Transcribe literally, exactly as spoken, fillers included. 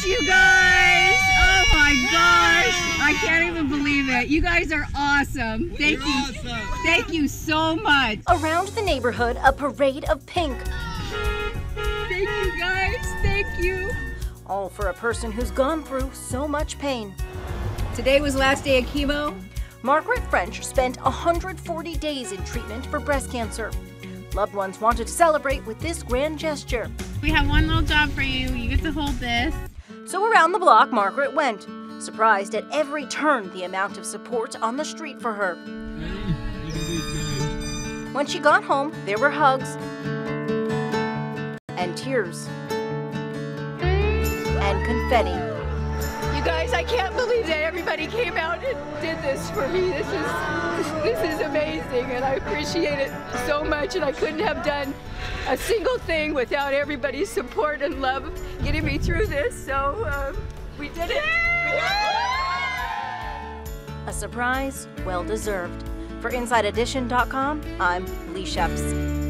gosh, you guys! Oh my gosh! I can't even believe it. You guys are awesome. Thank you. Awesome. Thank you so much. Around the neighborhood, a parade of pink. Thank you guys. Thank you. All for a person who's gone through so much pain. Today was last day of chemo. Margaret French spent one hundred forty days in treatment for breast cancer. Loved ones wanted to celebrate with this grand gesture. We have one little job for you. You get to hold this. So around the block, Margaret went, surprised at every turn the amount of support on the street for her. When she got home, there were hugs and tears and confetti. You guys, I can't believe that everybody came out and did this for me. This is this is amazing, and I appreciate it so much, and I couldn't have done a single thing without everybody's support and love getting me through this, so uh, we did it. A surprise well deserved. For Inside Edition dot com, I'm Leigh Scheps.